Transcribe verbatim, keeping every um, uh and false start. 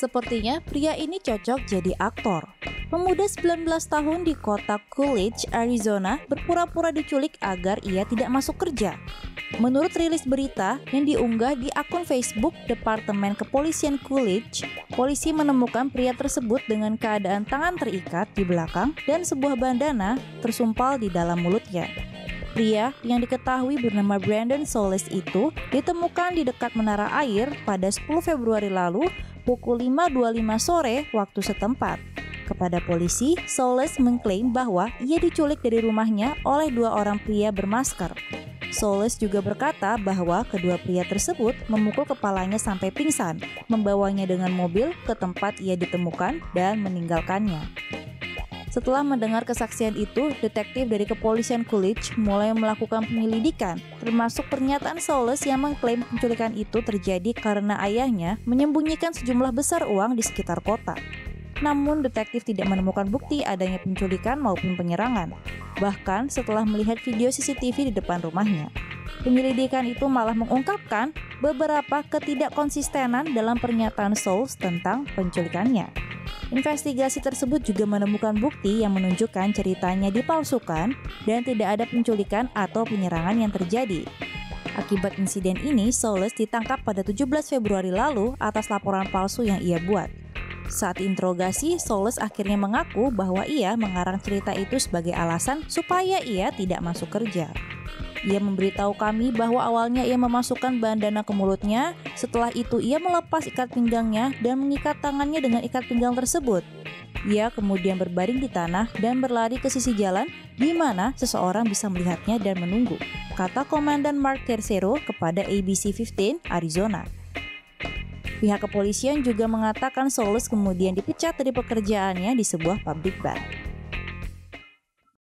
Sepertinya pria ini cocok jadi aktor. Pemuda sembilan belas tahun di kota Coolidge, Arizona berpura-pura diculik agar ia tidak masuk kerja. Menurut rilis berita yang diunggah di akun Facebook Departemen Kepolisian Coolidge, polisi menemukan pria tersebut dengan keadaan tangan terikat di belakang dan sebuah bandana tersumpal di dalam mulutnya. Pria yang diketahui bernama Brandon Solis itu ditemukan di dekat menara air pada sepuluh Februari lalu pukul lima dua puluh lima sore waktu setempat. Kepada polisi, Solis mengklaim bahwa ia diculik dari rumahnya oleh dua orang pria bermasker. Soules juga berkata bahwa kedua pria tersebut memukul kepalanya sampai pingsan, membawanya dengan mobil ke tempat ia ditemukan dan meninggalkannya. Setelah mendengar kesaksian itu, detektif dari Kepolisian Coolidge mulai melakukan penyelidikan, termasuk pernyataan Soules yang mengklaim penculikan itu terjadi karena ayahnya menyembunyikan sejumlah besar uang di sekitar kota. Namun detektif tidak menemukan bukti adanya penculikan maupun penyerangan. Bahkan setelah melihat video C C T V di depan rumahnya, penyelidikan itu malah mengungkapkan beberapa ketidakkonsistenan dalam pernyataan Soules tentang penculikannya. Investigasi tersebut juga menemukan bukti yang menunjukkan ceritanya dipalsukan dan tidak ada penculikan atau penyerangan yang terjadi. Akibat insiden ini, Soules ditangkap pada tujuh belas Februari lalu atas laporan palsu yang ia buat. Saat interogasi, Soules akhirnya mengaku bahwa ia mengarang cerita itu sebagai alasan supaya ia tidak masuk kerja. Ia memberitahu kami bahwa awalnya ia memasukkan bandana ke mulutnya, setelah itu ia melepas ikat pinggangnya dan mengikat tangannya dengan ikat pinggang tersebut. Ia kemudian berbaring di tanah dan berlari ke sisi jalan di mana seseorang bisa melihatnya dan menunggu, kata Komandan Mark Tercero kepada A B C fifteen Arizona. Pihak kepolisian juga mengatakan Soules kemudian dipecat dari pekerjaannya di sebuah pabrik ban.